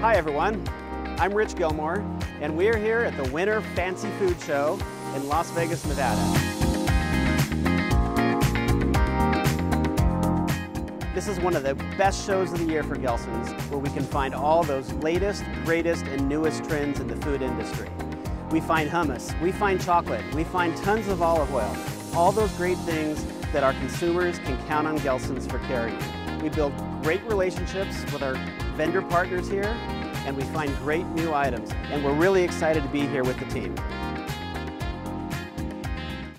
Hi everyone, I'm Rich Gilmore, and we're here at the Winter Fancy Food Show in Las Vegas, Nevada. This is one of the best shows of the year for Gelson's, where we can find all those latest, greatest, and newest trends in the food industry. We find hummus, we find chocolate, we find tons of olive oil, all those great things that our consumers can count on Gelson's for carrying. We build great relationships with our vendor partners here, and we find great new items, and we're really excited to be here with the team.